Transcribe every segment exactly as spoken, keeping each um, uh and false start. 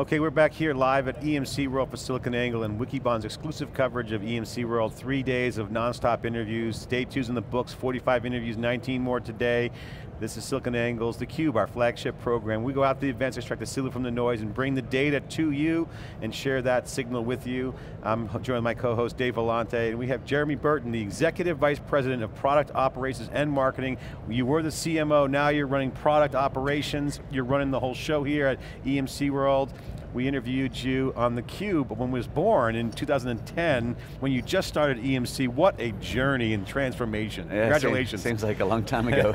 Okay, we're back here live at E M C World for SiliconANGLE and Wikibon's exclusive coverage of E M C World. Three days of nonstop interviews. Day two's in the books, forty-five interviews, nineteen more today. This is SiliconANGLE's theCUBE, our flagship program. We go out to the events, extract the silicon from the noise, and bring the data to you and share that signal with you. I'm joined by my co-host Dave Vellante, and we have Jeremy Burton, the Executive Vice President of Product Operations and Marketing. You were the C M O, now you're running Product Operations. You're running the whole show here at E M C World. We interviewed you on theCUBE when it was born in two thousand ten, when you just started E M C. What a journey and transformation. Yeah, congratulations. Seems, seems like a long time ago.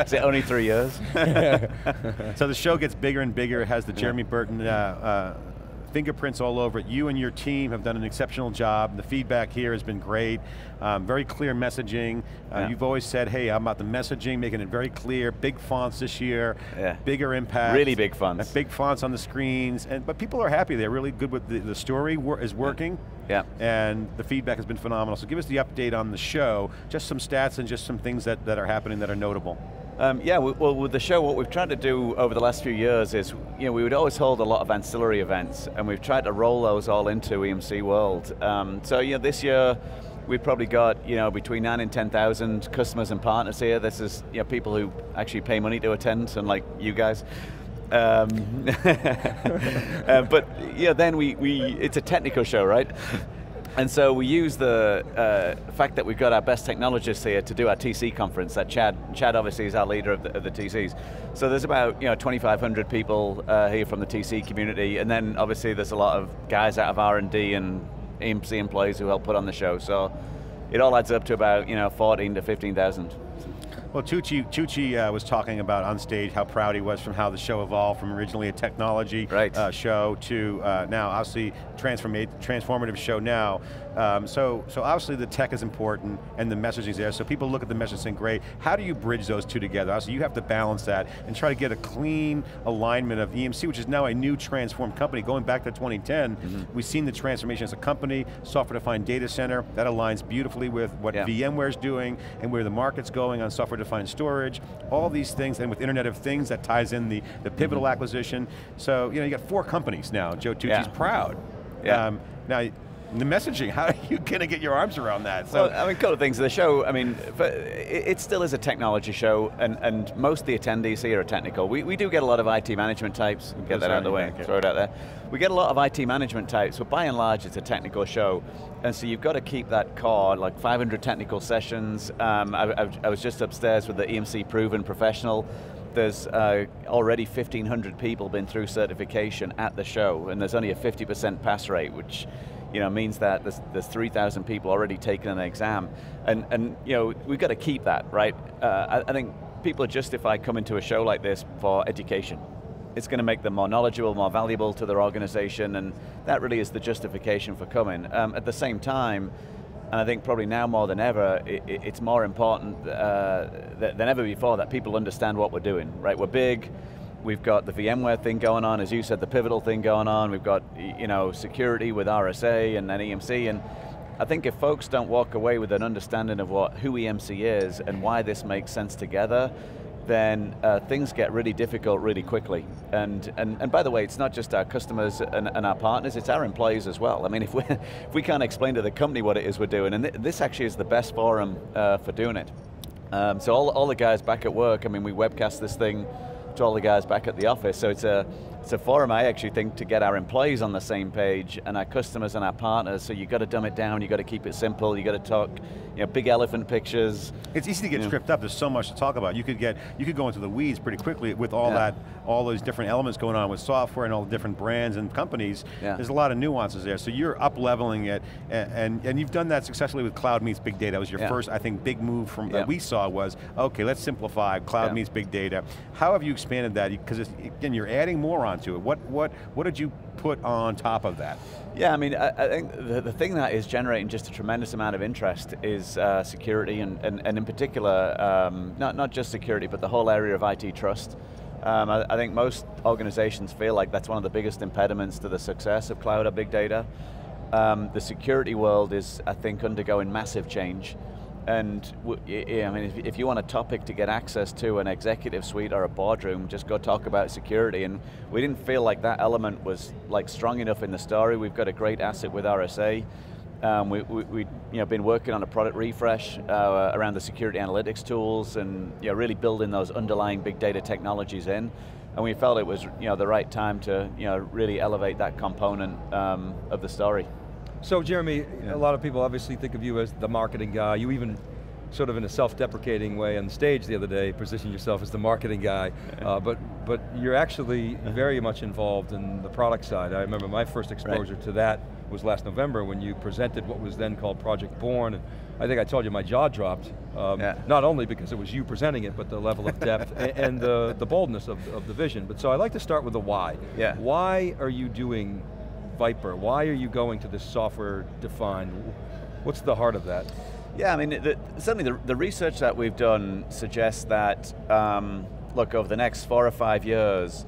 Is it only three years? So the show gets bigger and bigger. It has the Jeremy Burton uh, uh, fingerprints all over it. You and your team have done an exceptional job. The feedback here has been great. Um, very clear messaging. Uh, yeah. You've always said, hey, I'm about the messaging, making it very clear. Big fonts this year, yeah. Bigger impact. Really big fonts. Big fonts on the screens. And, but people are happy, they're really good with the, the story wor is working. Yeah. And the feedback has been phenomenal. So give us the update on the show, just some stats and just some things that, that are happening that are notable. Um, yeah, we, well with the show, what we've tried to do over the last few years is, you know, we would always hold a lot of ancillary events, and we've tried to roll those all into E M C World. Um, so, you know, this year, we've probably got, you know, between nine and ten thousand customers and partners here. This is, you know, people who actually pay money to attend, and like you guys. Um, uh, but, yeah, then we, we, it's a technical show, right? And so we use the uh, fact that we've got our best technologists here to do our T C conference. That Chad, Chad obviously is our leader of the, of the T Cs. So there's about, you know, twenty-five hundred people uh, here from the T C community, and then obviously there's a lot of guys out of R and D and E M C employees who help put on the show. So it all adds up to about, you know, fourteen to fifteen thousand. Well, Tucci, Tucci uh, was talking about on stage how proud he was from how the show evolved from originally a technology right. uh, show to uh, now obviously transformative show now. Um, so, so obviously the tech is important and the messaging is there, so people look at the message saying, great, how do you bridge those two together? Obviously you have to balance that and try to get a clean alignment of E M C, which is now a new transformed company. Going back to twenty ten, mm-hmm. we've seen the transformation as a company, software-defined data center, that aligns beautifully with what yeah. VMware's doing and where the market's going on software-defined storage, all these things, and with Internet of Things, that ties in the, the Pivotal mm-hmm. acquisition. So, you know, you got four companies now. Joe Tucci's yeah. proud. Yeah. Um, now, the messaging, how are you going to get your arms around that? So, well, I mean, a couple of things. The show, I mean, it still is a technology show, and, and most of the attendees here are technical. We, we do get a lot of I T management types. Get I'm that sorry, out of the way, okay. throw it out there. We get a lot of I T management types, but by and large, it's a technical show. And so you've got to keep that core, like five hundred technical sessions. Um, I, I, I was just upstairs with the E M C Proven Professional. There's uh, already fifteen hundred people been through certification at the show, and there's only a fifty percent pass rate, which, you know, means that there's, there's three thousand people already taking an exam. And, and you know, we've got to keep that, right? Uh, I, I think people justify coming to a show like this for education. It's going to make them more knowledgeable, more valuable to their organization, and that really is the justification for coming. Um, at the same time, and I think probably now more than ever, it, it's more important uh, than ever before that people understand what we're doing, right? We're big. We've got the VMware thing going on, as you said, the Pivotal thing going on. We've got, you know, security with R S A and then E M C, and I think if folks don't walk away with an understanding of what who E M C is and why this makes sense together, then uh, things get really difficult really quickly. And, and, and by the way, it's not just our customers and, and our partners, it's our employees as well. I mean, if, we're, if we can't explain to the company what it is we're doing, and th this actually is the best forum uh, for doing it. Um, so all, all the guys back at work, I mean, we webcast this thing to all the guys back at the office, so it's a, it's a forum, I actually think, to get our employees on the same page and our customers and our partners, so you've got to dumb it down, you've got to keep it simple, you've got to talk, you know, big elephant pictures. It's easy to get tripped up, there's so much to talk about. You could get, you could go into the weeds pretty quickly with all yeah. that, all those different elements going on with software and all the different brands and companies. Yeah. There's a lot of nuances there, so you're up-leveling it, and, and, and you've done that successfully with Cloud Meets Big Data. That was your yeah. first, I think, big move from yeah. that we saw was, okay, let's simplify Cloud yeah. Meets Big Data. How have you expanded that? Because again, you're adding more onto it. What, what, what did you put on top of that? Yeah, I mean, I, I think the, the thing that is generating just a tremendous amount of interest is uh, security, and, and, and in particular, um, not, not just security, but the whole area of I T trust. Um, I, I think most organizations feel like that's one of the biggest impediments to the success of cloud or big data. Um, the security world is, I think, undergoing massive change. And I mean, if you want a topic to get access to an executive suite or a boardroom, just go talk about security. And we didn't feel like that element was like strong enough in the story. We've got a great asset with R S A. Um, we, we, we, you know, been working on a product refresh uh, around the security analytics tools, and you know, really building those underlying big data technologies in. And we felt it was, you know, the right time to, you know, really elevate that component um, of the story. So Jeremy, yeah. a lot of people obviously think of you as the marketing guy. You even, sort of in a self-deprecating way on stage the other day, positioned yourself as the marketing guy. Uh, but but you're actually very much involved in the product side. I remember my first exposure right. to that was last November when you presented what was then called Project Born. And I think I told you my jaw dropped, um, yeah. not only because it was you presenting it, but the level of depth and, and the, the boldness of, of the vision. But so I like to start with the why. Yeah. Why are you doing ViPR? Why are you going to this software defined? What's the heart of that? Yeah, I mean, the, certainly the, the research that we've done suggests that, um, look, over the next four or five years,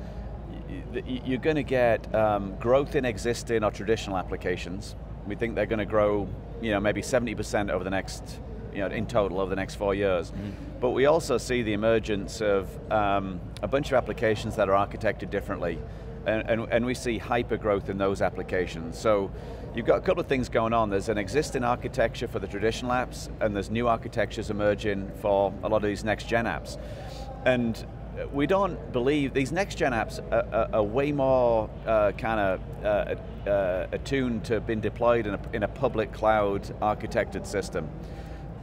you're going to get um, growth in existing or traditional applications. We think they're going to grow, you know, maybe seventy percent over the next, you know, in total over the next four years. Mm-hmm. But we also see the emergence of um, a bunch of applications that are architected differently, and, and, and we see hyper growth in those applications. So you've got a couple of things going on. There's an existing architecture for the traditional apps, and there's new architectures emerging for a lot of these next gen apps. And we don't believe, these next-gen apps are, are, are way more uh, kind of uh, uh, attuned to being deployed in a, in a public cloud architected system.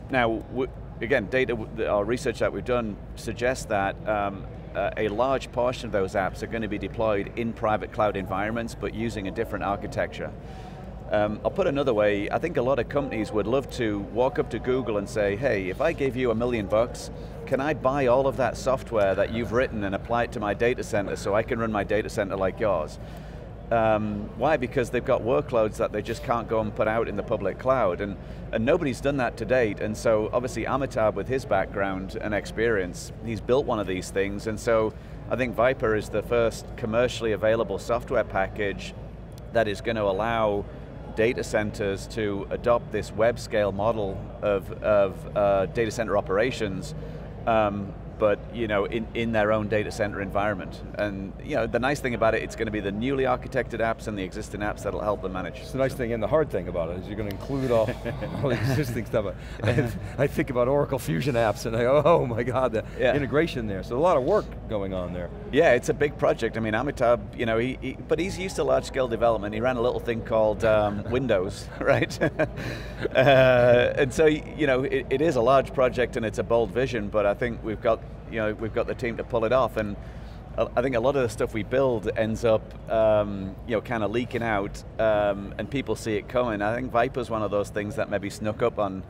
Now, we, again, data, our research that we've done suggests that um, uh, a large portion of those apps are going to be deployed in private cloud environments, but using a different architecture. Um, I'll put it another way, I think a lot of companies would love to walk up to Google and say, hey, if I gave you a million bucks, can I buy all of that software that you've written and apply it to my data center so I can run my data center like yours? Um, why? Because they've got workloads that they just can't go and put out in the public cloud, and, and nobody's done that to date, and so obviously Amitabh, with his background and experience, he's built one of these things, and so I think ViPR is the first commercially available software package that is going to allow data centers to adopt this web scale model of, of uh, data center operations, um, but you know, in, in their own data center environment. And you know, the nice thing about it, it's going to be the newly architected apps and the existing apps that'll help them manage. It's the nice so. thing and the hard thing about it is you're going to include all, all the existing stuff. I, I think about Oracle Fusion apps and I go, oh my God, the yeah. integration there. So a lot of work going on there. Yeah, it's a big project. I mean, Amitabh, you know, he, he but he's used to large scale development. He ran a little thing called um, Windows, right? uh, and so, you know, it, it is a large project and it's a bold vision, but I think we've got you know, we've got the team to pull it off, and I think a lot of the stuff we build ends up, um, you know, kind of leaking out, um, and people see it coming. I think ViPR's one of those things that maybe snuck up on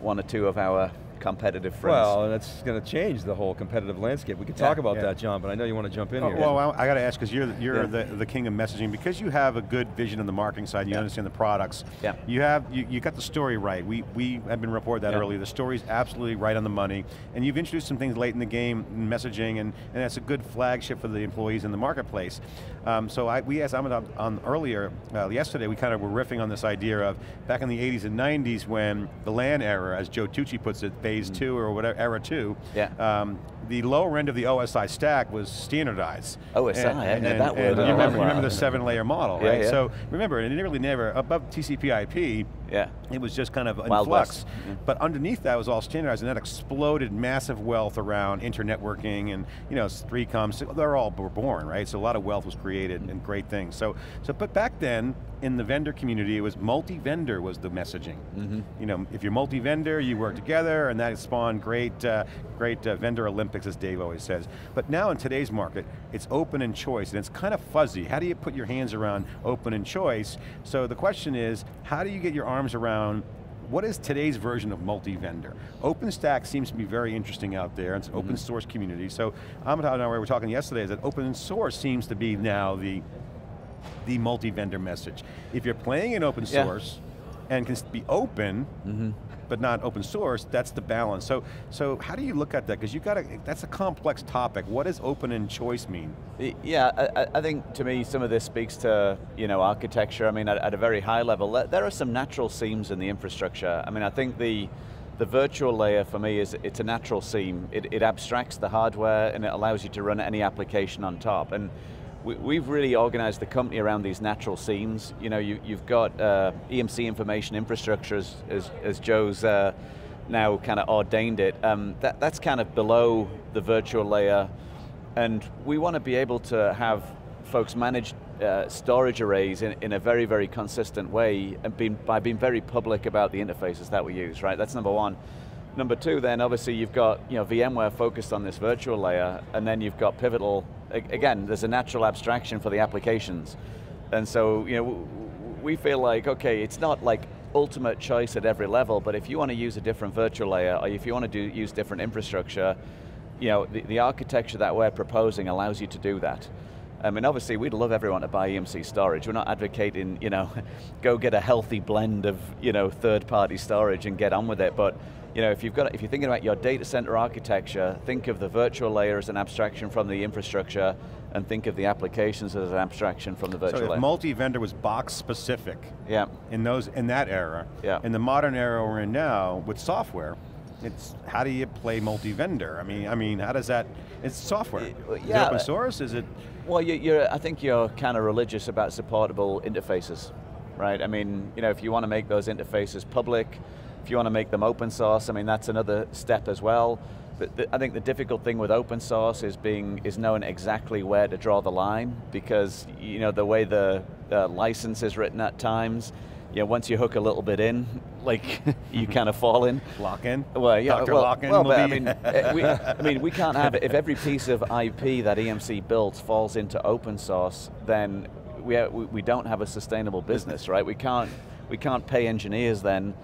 one or two of our competitive friends. Well, that's going to change the whole competitive landscape. We could talk yeah, about yeah. that, John, but I know you want to jump in oh, here. Well, well I got to ask, because you're, you're yeah. the, the king of messaging, because you have a good vision on the marketing side, and you yeah. understand the products, yeah. you have you, you got the story right. We, we have been reported that yeah. earlier. The story's absolutely right on the money, and you've introduced some things late in the game, messaging, and, and that's a good flagship for the employees in the marketplace. Um, so I, we asked Amitabh on earlier, uh, yesterday, we kind of were riffing on this idea of back in the eighties and nineties when the LAN era, as Joe Tucci puts it, phase mm. two or whatever, era two, yeah. um, the lower end of the O S I stack was standardized. O S I, and, I and, and, that word. And you remember, remember the seven layer model, right? Yeah, yeah. So remember, it nearly never, above T C P I P, yeah. it was just kind of in flux. Mm-hmm. But underneath that was all standardized, and that exploded massive wealth around internetworking and you know, three coms, they're all born, right? So a lot of wealth was created mm-hmm. and great things. So, so, but back then, in the vendor community, it was multi-vendor was the messaging. Mm-hmm. You know, if you're multi-vendor, you work together, and that spawned great, uh, great uh, vendor Olympics, as Dave always says. But now in today's market, it's open and choice, and it's kind of fuzzy. How do you put your hands around open and choice? So the question is, how do you get your arms around what is today's version of multi-vendor? OpenStack seems to be very interesting out there. It's an mm-hmm. open source community. So Amitabh and I were talking yesterday is that open source seems to be now the the multi-vendor message. If you're playing in open source yeah. and can be open, mm-hmm. but not open source, that's the balance. So, so how do you look at that? Because you got to, that's a complex topic. What does open and choice mean? Yeah, I, I think to me some of this speaks to you know architecture. I mean, at, at a very high level, there are some natural seams in the infrastructure. I mean, I think the the virtual layer for me is it's a natural seam. It, it abstracts the hardware and it allows you to run any application on top. And we, we've really organized the company around these natural seams. You know, you, you've got uh, E M C information infrastructure as, as, as Joe's uh, now kind of ordained it. Um, that, that's kind of below the virtual layer. And we want to be able to have folks manage uh, storage arrays in, in a very, very consistent way and being, by being very public about the interfaces that we use, right? That's number one. Number two then, obviously you've got you know, VMware focused on this virtual layer, and then you've got Pivotal. Again, there's a natural abstraction for the applications. And so you know, we feel like, okay, it's not like ultimate choice at every level, but if you want to use a different virtual layer, or if you want to do, use different infrastructure, you know, the, the architecture that we're proposing allows you to do that. I mean, obviously, we'd love everyone to buy E M C storage. We're not advocating, you know, go get a healthy blend of, you know, third-party storage and get on with it. But, you know, if you've got, if you're thinking about your data center architecture, think of the virtual layer as an abstraction from the infrastructure, and think of the applications as an abstraction from the virtual layer. So if multi-vendor was box-specific, yeah, in those, in that era, yeah, in the modern era we're in now with software, it's how do you play multi-vendor? I mean, I mean, how does that? It's software. Yeah. Is it open source? Is it? Well, you, you're. I think you're kind of religious about supportable interfaces, right? I mean, you know, if you want to make those interfaces public, if you want to make them open source, I mean, that's another step as well. But the, I think the difficult thing with open source is being is knowing exactly where to draw the line, because you know the way the, the license is written at times. You know, once you hook a little bit in, like, you kind of fall in. Lock in? Well, yeah. Doctor Well, lock in well, but I mean, we, I mean, we can't have it. If every piece of I P that E M C builds falls into open source, then we, are, we don't have a sustainable business, right? We can't, we can't pay engineers then.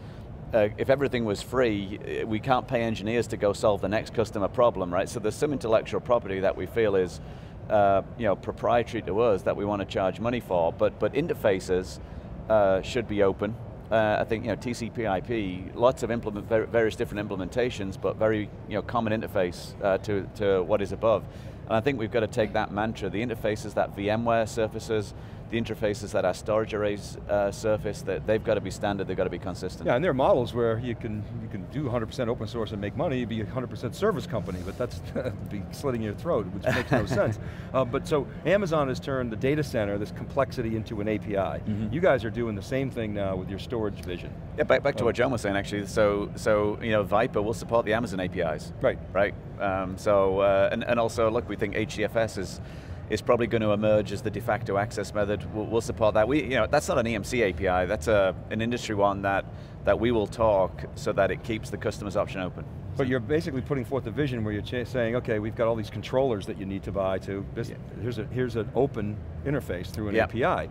Uh, if everything was free, we can't pay engineers to go solve the next customer problem, right? So there's some intellectual property that we feel is uh, you know, proprietary to us that we want to charge money for, but, but interfaces, Uh, should be open. Uh, I think you know T C P I P, lots of implement, various different implementations, but very you know common interface uh, to to what is above. And I think we've got to take that mantra: the interfaces that VMware surfaces, the interfaces that our storage arrays uh, surface, that they've got to be standard, they've got to be consistent. Yeah, and there are models where you can you can do one hundred percent open source and make money, be a one hundred percent service company, but that's be slitting your throat, which makes no sense. Uh, but so Amazon has turned the data center, this complexity, into an A P I. Mm-hmm. You guys are doing the same thing now with your storage vision. Yeah, back, back to oh. what John was saying actually. So so you know ViPR will support the Amazon A P Is. Right. Right. Um, so uh, and and also look, we think H D F S is. is probably going to emerge as the de facto access method. We'll, we'll support that. We, you know, that's not an E M C A P I. That's a an industry one that that we will talk so that it keeps the customer's option open. But you're basically putting forth a vision where you're saying, okay, we've got all these controllers that you need to buy to. This, yeah. Here's a here's an open interface through an yeah. A P I.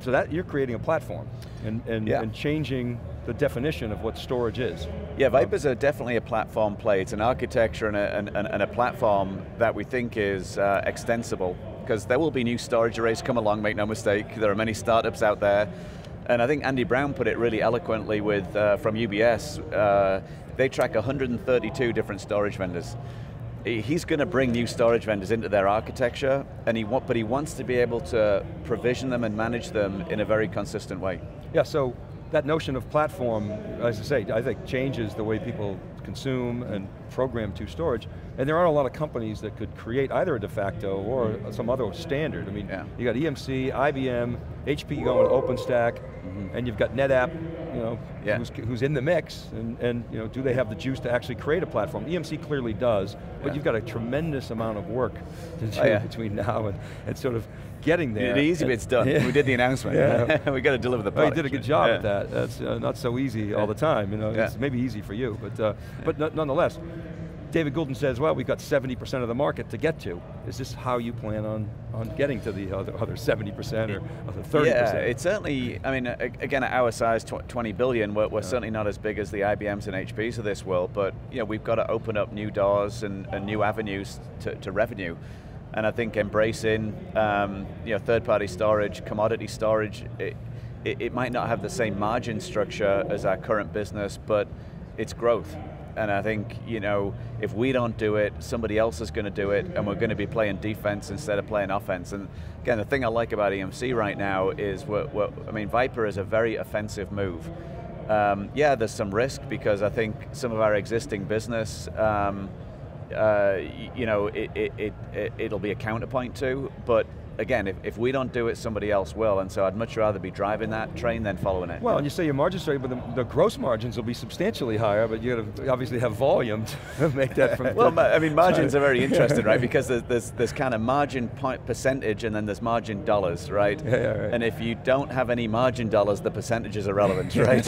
So that you're creating a platform and and, yeah. and changing the definition of what storage is. Yeah, ViPR's are definitely a platform play. It's an architecture and a, and, and a platform that we think is uh, extensible, because there will be new storage arrays come along, make no mistake. There are many startups out there. And I think Andy Brown put it really eloquently with, uh, from U B S, uh, they track one hundred thirty-two different storage vendors. He's going to bring new storage vendors into their architecture, and he want, but he wants to be able to provision them and manage them in a very consistent way. Yeah, so that notion of platform, as I say, I think changes the way people consume and program to storage, and there aren't a lot of companies that could create either a de facto or some other standard. I mean, yeah. you got E M C, I B M, H P going OpenStack, mm-hmm. and you've got NetApp, you know, yeah. who's, who's in the mix, and, and you know, do they have the juice to actually create a platform? E M C clearly does, but yeah. you've got a tremendous amount of work to do oh, yeah. between now and, and sort of getting there. The easy and, bit's done. Yeah. We did the announcement. Yeah. We got to deliver the product. Well, you did a good job yeah. at that. That's uh, not so easy yeah. all the time. You know, yeah. it's maybe easy for you, but uh, yeah. but no, nonetheless, David Goulden says, well, we've got seventy percent of the market to get to. Is this how you plan on, on getting to the other seventy percent or other thirty percent? Yeah, it's certainly, I mean, again, at our size, twenty billion, we're, we're yeah. certainly not as big as the I B Ms and H Ps of this world, but you know, we've got to open up new doors and, and new avenues to, to revenue. And I think embracing um, you know, third-party storage, commodity storage, it, it, it might not have the same margin structure as our current business, but it's growth. And I think, you know, if we don't do it, somebody else is going to do it, and we're going to be playing defense instead of playing offense. And again, the thing I like about E M C right now is, we're, we're, I mean, ViPR is a very offensive move. Um, yeah, there's some risk because I think some of our existing business, um, uh, you know, it, it, it, it, it'll be a counterpoint to, but again, if, if we don't do it, somebody else will, and so I'd much rather be driving that train than following it. Well, and you say your margins are, but the, the gross margins will be substantially higher, but you got to obviously have volume to make that from. Well, I mean, margins are very interesting, right? Because there's, there's, there's kind of margin point percentage and then there's margin dollars, right? Yeah, yeah, right? And if you don't have any margin dollars, the percentage is irrelevant, right?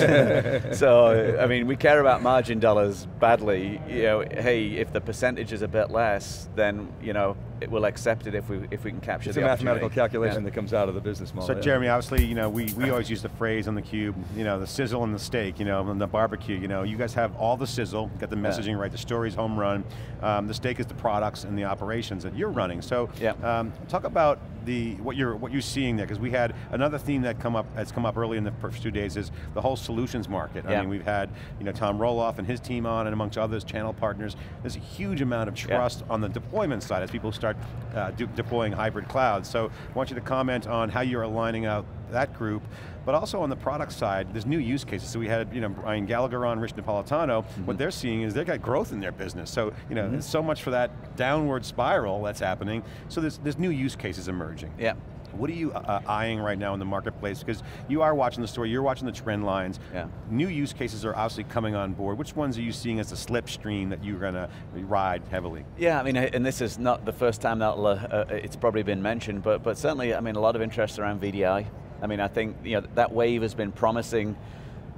So, I mean, we care about margin dollars badly. You know, hey, if the percentage is a bit less, then, you know, it will accept it if we, if we can capture it's the opportunity. It's a mathematical calculation yeah. that comes out of the business model. So yeah. Jeremy, obviously, you know, we, we always use the phrase on theCUBE, you know, the sizzle and the steak, you know, and the barbecue, you know. You guys have all the sizzle, got the messaging yeah. right, the story's home run. Um, the steak is the products and the operations that you're running. So yeah. um, talk about the what you're what you're seeing there, because we had another theme that come up that's come up early in the first two days is the whole solutions market. Yeah. I mean, we've had, you know, Tom Roloff and his team on, and amongst others, channel partners. There's a huge amount of trust yeah. on the deployment side as people start uh, de deploying hybrid clouds. So I want you to comment on how you're aligning out that group, but also on the product side, there's new use cases. So we had, you know, Brian Gallagher on, Rich Napolitano. Mm-hmm. What they're seeing is they've got growth in their business. So, you know, mm-hmm. there's so much for that downward spiral that's happening. So there's, there's new use cases emerging. Yeah. What are you uh, eyeing right now in the marketplace? Because you are watching the story, you're watching the trend lines. Yeah. New use cases are obviously coming on board. Which ones are you seeing as the slipstream that you're going to ride heavily? Yeah, I mean, and this is not the first time that uh, it's probably been mentioned, but, but certainly, I mean, a lot of interest around V D I. I mean, I think, you know, that wave has been promising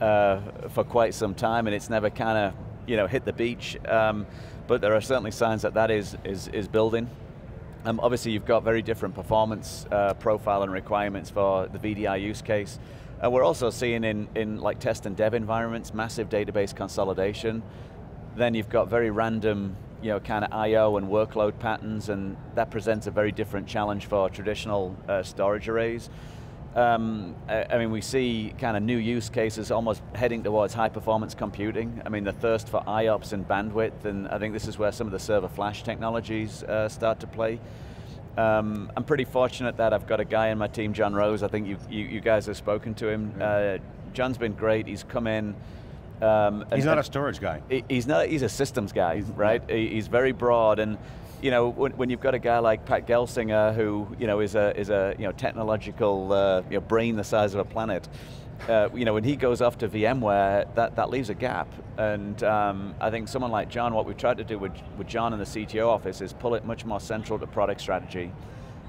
uh, for quite some time, and it's never kind of, you know, hit the beach. Um, but there are certainly signs that that is is, is building. Um, obviously, you've got very different performance uh, profile and requirements for the V D I use case. Uh, we're also seeing in in like test and dev environments massive database consolidation. Then you've got very random, you know, kind of I O and workload patterns, and that presents a very different challenge for traditional uh, storage arrays. Um, I, I mean, we see kind of new use cases almost heading towards high performance computing. I mean, the thirst for I O P S and bandwidth, and I think this is where some of the server flash technologies uh, start to play. Um, I'm pretty fortunate that I've got a guy in my team, John Rose. I think you, you, you guys have spoken to him. Uh, John's been great, he's come in. Um, he's and, not a storage guy. He, he's not, he's a systems guy, he's, right? Yeah. He, he's very broad, and you know, when, when you've got a guy like Pat Gelsinger, who, you know, is a is a you know technological uh, you know, brain the size of a planet, uh, you know, when he goes off to VMware, that that leaves a gap. And um, I think someone like John, what we've tried to do with with John and the C T O office is pull it much more central to product strategy.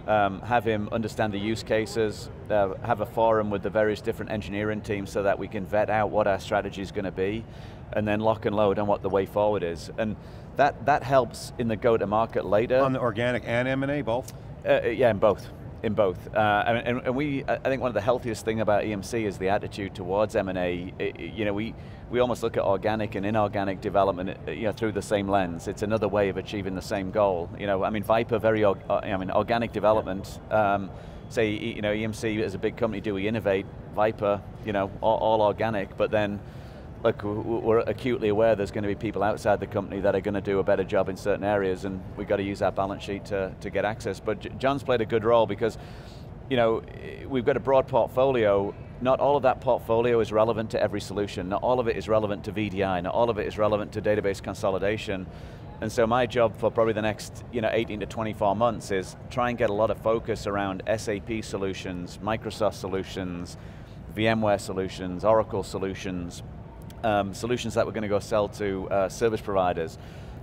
Um, have him understand the use cases, uh, have a forum with the various different engineering teams so that we can vet out what our strategy is going to be, and then lock and load on what the way forward is. And that, that helps in the go-to-market later. On the organic and M and A, both? Uh, yeah, in both, in both. Uh, and, and we, I think one of the healthiest thing about E M C is the attitude towards M and A. It, you know, we, we almost look at organic and inorganic development, you know, through the same lens. It's another way of achieving the same goal. You know, I mean, ViPR, very, org, I mean, organic development. Um, say, you know, E M C as a big company, do we innovate? ViPR, you know, all, all organic, but then, look, we're acutely aware there's going to be people outside the company that are going to do a better job in certain areas, and we've got to use our balance sheet to, to get access. But John's played a good role because, you know, we've got a broad portfolio. Not all of that portfolio is relevant to every solution. Not all of it is relevant to V D I. Not all of it is relevant to database consolidation. And so my job for probably the next, you know, eighteen to twenty-four months is try and get a lot of focus around S A P solutions, Microsoft solutions, VMware solutions, Oracle solutions, Um, solutions that we're going to go sell to uh, service providers.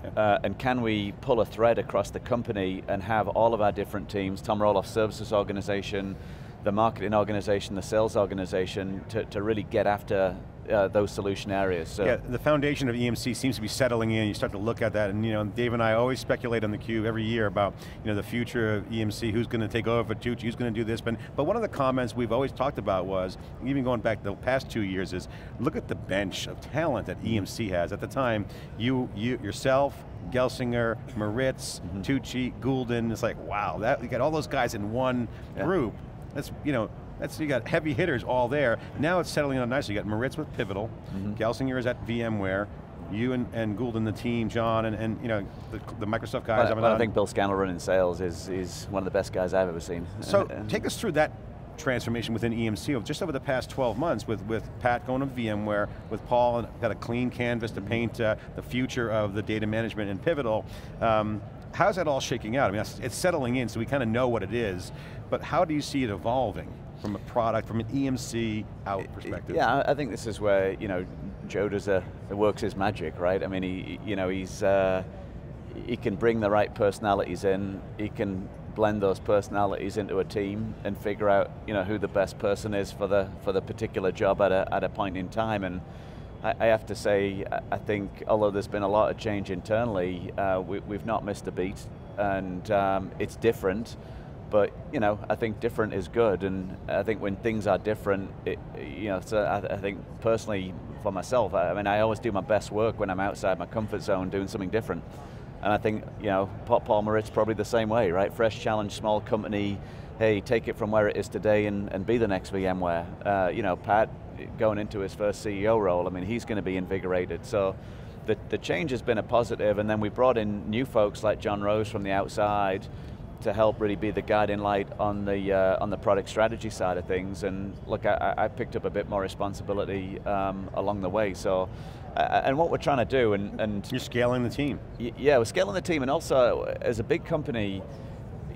Yeah. Uh, and can we pull a thread across the company and have all of our different teams, Tom Roloff's services organization, the marketing organization, the sales organization, to, to really get after Uh, those solution areas. So. Yeah, the foundation of E M C seems to be settling in. You start to look at that, and you know, Dave and I always speculate on theCUBE every year about, you know, the future of E M C, who's going to take over for Tucci, who's going to do this. But, but one of the comments we've always talked about was, even going back the past two years, is look at the bench of talent that E M C has. At the time, you, you yourself, Gelsinger, Moritz, mm-hmm. Tucci, Goulden. It's like, wow, that, you got all those guys in one yeah. group. That's, you know, That's, you got heavy hitters all there. Now it's settling on nicely. You got Moritz with Pivotal, mm-hmm. Gelsinger is at VMware, you and, and Goulden, the team, John, and, and you know, the, the Microsoft guys. Well, I, mean, well, I think Bill Scannell running sales is, is one of the best guys I've ever seen. So, and, and take us through that transformation within E M C just over the past twelve months with, with Pat going to VMware, with Paul, and got a clean canvas to paint uh, the future of the data management in Pivotal. Um, how's that all shaking out? I mean, it's settling in, so we kind of know what it is, but how do you see it evolving from a product, from an E M C out perspective? Yeah, I think this is where, you know, Joe does a, works his magic, right? I mean, he, you know, he's, uh, he can bring the right personalities in, he can blend those personalities into a team and figure out, you know, who the best person is for the, for the particular job at a, at a point in time. And I, I have to say, I think, although there's been a lot of change internally, uh, we, we've not missed a beat, and um, it's different. But, you know, I think different is good, and I think when things are different, it, you know, so I, I think personally for myself, I, I mean, I always do my best work when I'm outside my comfort zone doing something different. And I think, you know, Pat Palmer, it's probably the same way, right? Fresh challenge, small company, hey, take it from where it is today and, and be the next VMware. Uh, you know, Pat, going into his first C E O role, I mean, he's going to be invigorated. So the, the change has been a positive, and then we brought in new folks like John Rose from the outside to help really be the guiding light on the uh, on the product strategy side of things, and look, I, I picked up a bit more responsibility um, along the way. So, uh, and what we're trying to do, and, and you're scaling the team. Y yeah, we're scaling the team, and also as a big company,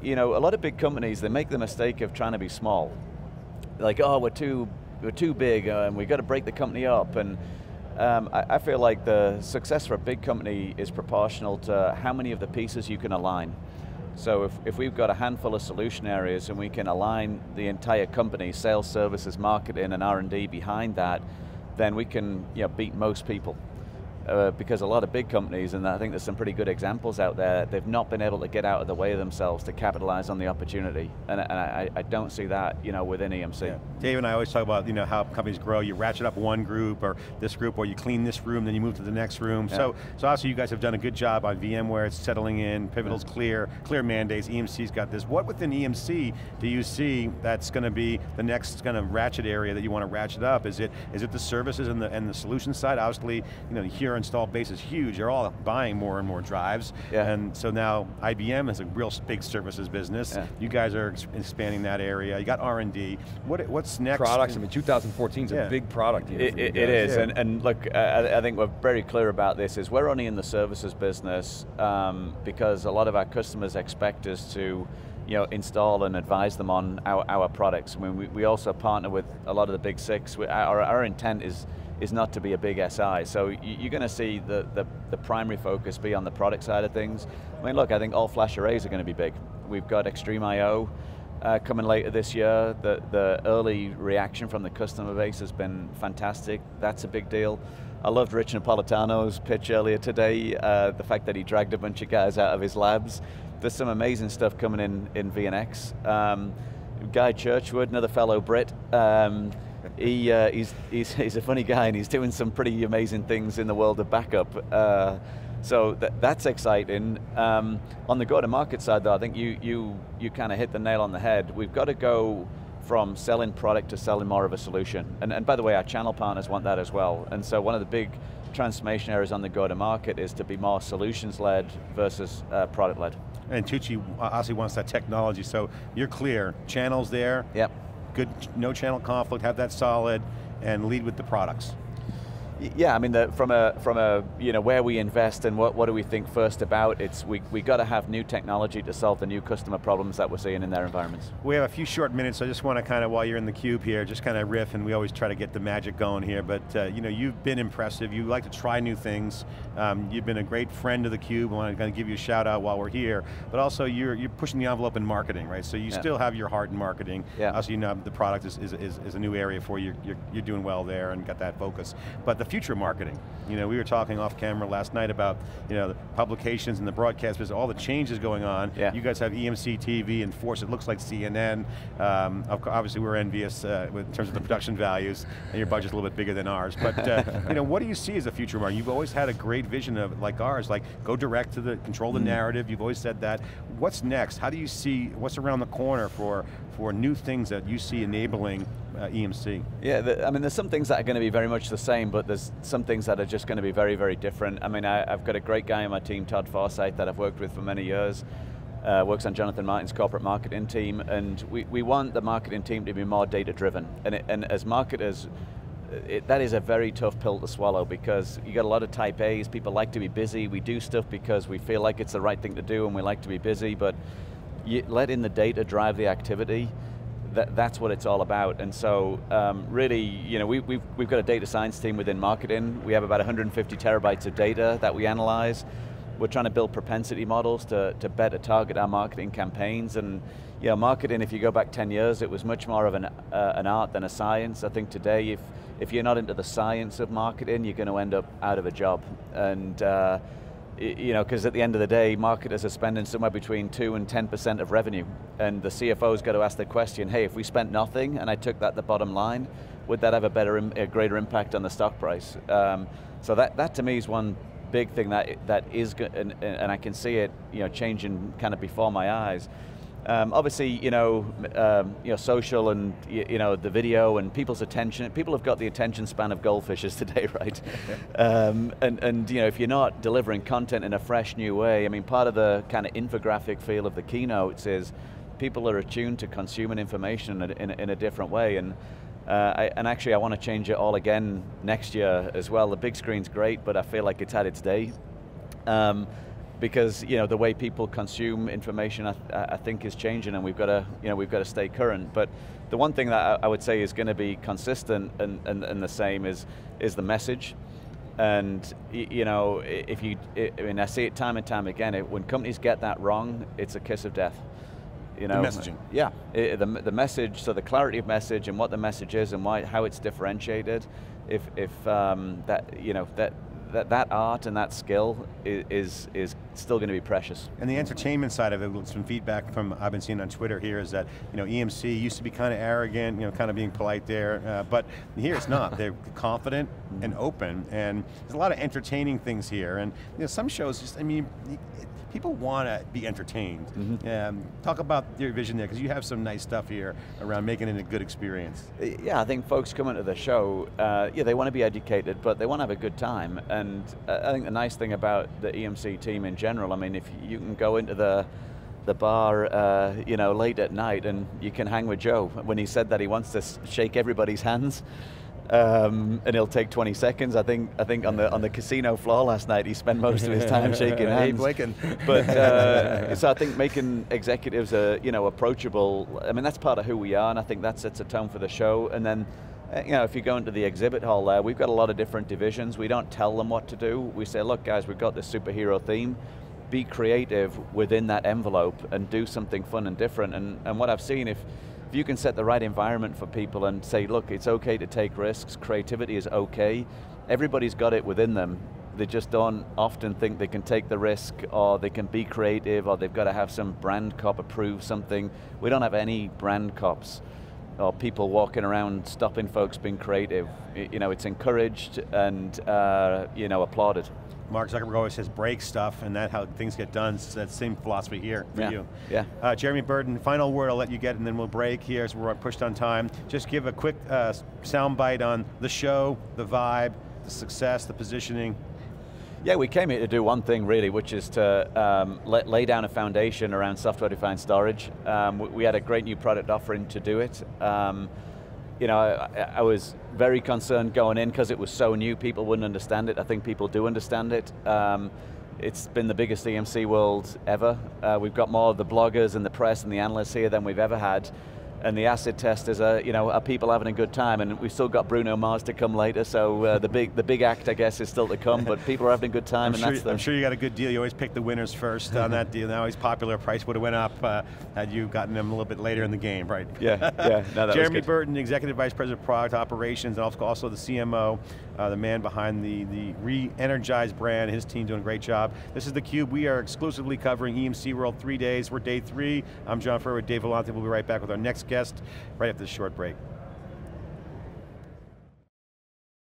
you know, a lot of big companies, they make the mistake of trying to be small, like, oh, we're too we're too big, uh, and we've got to break the company up. And um, I, I feel like the success for a big company is proportional to how many of the pieces you can align. So if, if we've got a handful of solution areas and we can align the entire company, sales, services, marketing, and R and D behind that, then we can, you know, beat most people. Uh, because a lot of big companies, and I think there's some pretty good examples out there, they've not been able to get out of the way of themselves to capitalize on the opportunity. And, and I, I don't see that, you know, within E M C. Yeah. Dave and I always talk about, you know, how companies grow. You ratchet up one group or this group, or you clean this room, then you move to the next room. Yeah. So, so obviously you guys have done a good job on VMware, it's settling in, Pivotal's yeah. clear, clear mandates, E M C's got this. What within E M C do you see that's going to be the next kind of ratchet area that you want to ratchet up? Is it, is it the services and the, and the solution side? Obviously, you know, here install base is huge, they're all buying more and more drives, yeah. and so now I B M is a real big services business, yeah. you guys are ex expanding that area, you got R and D, what, what's next? Products, I mean, two thousand fourteen is yeah. a big product. It, it, it, it is, yeah. and, and look, I, I think we're very clear about this, is we're only in the services business um, because a lot of our customers expect us to, you know, install and advise them on our, our products. I mean, we, we also partner with a lot of the big six. We, our, our intent is is not to be a big S I. So you're going to see the, the, the primary focus be on the product side of things. I mean, look, I think all flash arrays are going to be big. We've got Extreme I O uh, coming later this year. The, the early reaction from the customer base has been fantastic. That's a big deal. I loved Rich Napolitano's pitch earlier today, uh, the fact that he dragged a bunch of guys out of his labs. There's some amazing stuff coming in in V N X. Um, Guy Churchwood, another fellow Brit, um, He, uh, he's, he's, he's a funny guy, and he's doing some pretty amazing things in the world of backup. Uh, so th that's exciting. Um, on the go-to-market side though, I think you, you, you kind of hit the nail on the head. We've got to go from selling product to selling more of a solution. And, and by the way, our channel partners want that as well. And so one of the big transformation areas on the go-to-market is to be more solutions-led versus uh, product-led. And Tucci obviously wants that technology, so you're clear, channels there. Yep. Good, no channel conflict, have that solid, and lead with the products. Yeah, I mean, the, from a, from a, you know, where we invest and what, what do we think first about, it's, we, we got to have new technology to solve the new customer problems that we're seeing in their environments. We have a few short minutes, so I just want to kind of, while you're in theCUBE here, just kind of riff, and we always try to get the magic going here, but uh, you know, you've been impressive, you like to try new things, um, you've been a great friend of theCUBE, I want to give you a shout out while we're here, but also you're, you're pushing the envelope in marketing, right? So you yeah. still have your heart in marketing, yeah. also you know the product is, is, is, is a new area for you, you're, you're doing well there and got that focus. But the future marketing. You know, we were talking off camera last night about, you know, the publications and the broadcast business, all the changes going on. Yeah. You guys have E M C T V and Force, it looks like C N N. Um, obviously we're envious uh, in terms of the production values, and your budget's a little bit bigger than ours. But, uh, you know, what do you see as the future marketing? You've always had a great vision of, like ours, like go direct to the, control the mm. narrative, you've always said that. What's next? How do you see, what's around the corner for, for new things that you see enabling Uh, E M C? Yeah, the, I mean, there's some things that are going to be very much the same, but there's some things that are just going to be very, very different. I mean, I, I've got a great guy on my team, Todd Forsyth, that I've worked with for many years. uh, works on Jonathan Martin's corporate marketing team, and we, we want the marketing team to be more data-driven. And, and as marketers, it, that is a very tough pill to swallow, because you got a lot of type A's, people like to be busy, we do stuff because we feel like it's the right thing to do and we like to be busy, but you let in the data drive the activity, that, that's what it's all about. And so um, really, you know, we, we've, we've got a data science team within marketing, we have about one hundred fifty terabytes of data that we analyze. We're trying to build propensity models to, to better target our marketing campaigns. And you know, marketing, if you go back ten years, it was much more of an, uh, an art than a science. I think today, if, if you're not into the science of marketing, you're going to end up out of a job. And, uh, you know, because at the end of the day, marketers are spending somewhere between two and ten percent of revenue. And the C F O's got to ask the question, hey, if we spent nothing and I took that to the bottom line, would that have a, better, a greater impact on the stock price? Um, so that, that to me is one big thing that that is good, and, and I can see it, you know, changing kind of before my eyes. Um, obviously, you know, um, you know, social and you, you know the video and people's attention. People have got the attention span of goldfishes today, right? um, and and you know, if you're not delivering content in a fresh new way, I mean, part of the kind of infographic feel of the keynotes is people are attuned to consuming information in, in, in a different way. And Uh, I, and actually I want to change it all again next year as well. The big screen's great, but I feel like it's had its day. Um, because you know, the way people consume information I, th I think is changing, and we've got to, you know, we've got to stay current. But the one thing that I, I would say is going to be consistent and, and, and the same is, is the message. And you know, if you, I mean, I see it time and time again, it, when companies get that wrong, it's a kiss of death. You know, the messaging. Yeah, it, the, the message, so the clarity of message and what the message is and why, how it's differentiated, if, if um, that, you know, that, that, that art and that skill is, is still going to be precious. And the entertainment side of it, some feedback from I've been seeing on Twitter here is that, you know, E M C used to be kind of arrogant, you know, kind of being polite there, uh, but here it's not. They're confident and open, and there's a lot of entertaining things here, and you know, some shows just, I mean, it, people want to be entertained. Mm-hmm. um, talk about your vision there, because you have some nice stuff here around making it a good experience. Yeah, I think folks coming to the show, uh, yeah, they want to be educated, but they want to have a good time. And uh, I think the nice thing about the E M C team in general, I mean, if you can go into the the bar, uh, you know, late at night, and you can hang with Joe. When he said that he wants to shake everybody's hands, Um, and it'll take twenty seconds. I think I think on the on the casino floor last night, he spent most of his time shaking hands. But uh, so I think making executives uh, you know approachable. I mean, that's part of who we are, and I think that sets a tone for the show. And then, you know, if you go into the exhibit hall there, we've got a lot of different divisions. We don't tell them what to do. We say, look, guys, we've got this superhero theme. Be creative within that envelope and do something fun and different. And and what I've seen, if If you can set the right environment for people and say, look, it's okay to take risks, creativity is okay, everybody's got it within them, they just don't often think they can take the risk, or they can be creative, or they've got to have some brand cop approve something. We don't have any brand cops, or people walking around stopping folks being creative. You know, it's encouraged and uh, you know, applauded. Mark Zuckerberg always says break stuff, and that's how things get done. It's that same philosophy here for yeah, you. Yeah. Uh, Jeremy Burton, final word I'll let you get, and then we'll break here as we're pushed on time. Just give a quick uh, soundbite on the show, the vibe, the success, the positioning. Yeah, we came here to do one thing really, which is to um, let, lay down a foundation around software-defined storage. Um, we, we had a great new product offering to do it. Um, You know, I, I was very concerned going in because it was so new, people wouldn't understand it. I think people do understand it. Um, it's been the biggest E M C world ever. Uh, we've got more of the bloggers and the press and the analysts here than we've ever had. And the acid test is, uh, you know, are people having a good time? And we've still got Bruno Mars to come later, so uh, the big the big act, I guess, is still to come, but people are having a good time, I'm and sure, that's the... I'm sure you got a good deal. You always pick the winners first on that deal. Now he's popular, price would have went up uh, had you gotten them a little bit later in the game, right? Yeah, yeah, no, that Jeremy Burton, Executive Vice President of Product Operations, and also the C M O, uh, the man behind the, the re-energized brand. His team doing a great job. This is theCUBE. We are exclusively covering E M C World three days. We're day three. I'm John Furrier with Dave Vellante. We'll be right back with our next guest right after this short break.